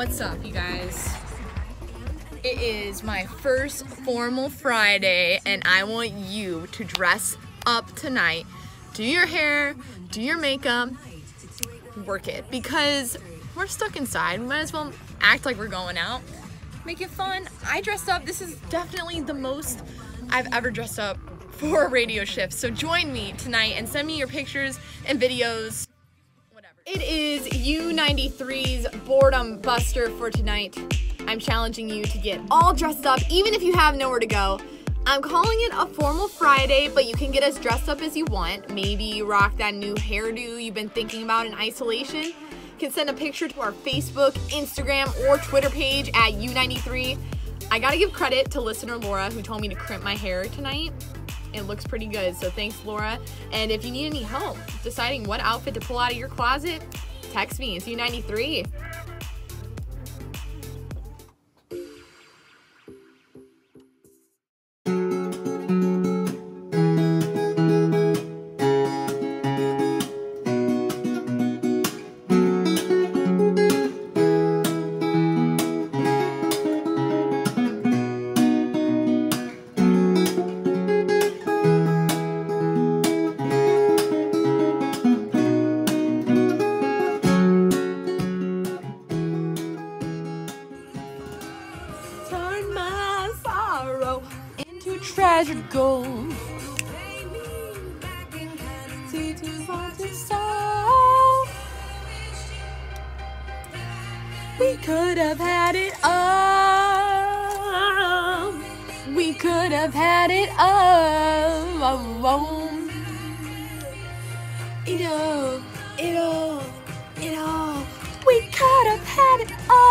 What's up, you guys? It is my first formal Friday and I want you to dress up tonight. Do your hair, do your makeup, work it, because we're stuck inside. We might as well act like we're going out, make it fun. I dressed up. This is definitely the most I've ever dressed up for a radio shift. So join me tonight and send me your pictures and videos. It is U93's Boredom Buster for tonight. I'm challenging you to get all dressed up, even if you have nowhere to go. I'm calling it a formal Friday, but you can get as dressed up as you want. Maybe you rock that new hairdo you've been thinking about in isolation. You can send a picture to our Facebook, Instagram, or Twitter page at U93. I gotta give credit to listener Laura, who told me to crimp my hair tonight. It looks pretty good, so thanks, Laura. And if you need any help deciding what outfit to pull out of your closet, text me. It's U93. Treasured gold. We could have had it all. We could have had it all. It all. It all. It all. We could have had it all.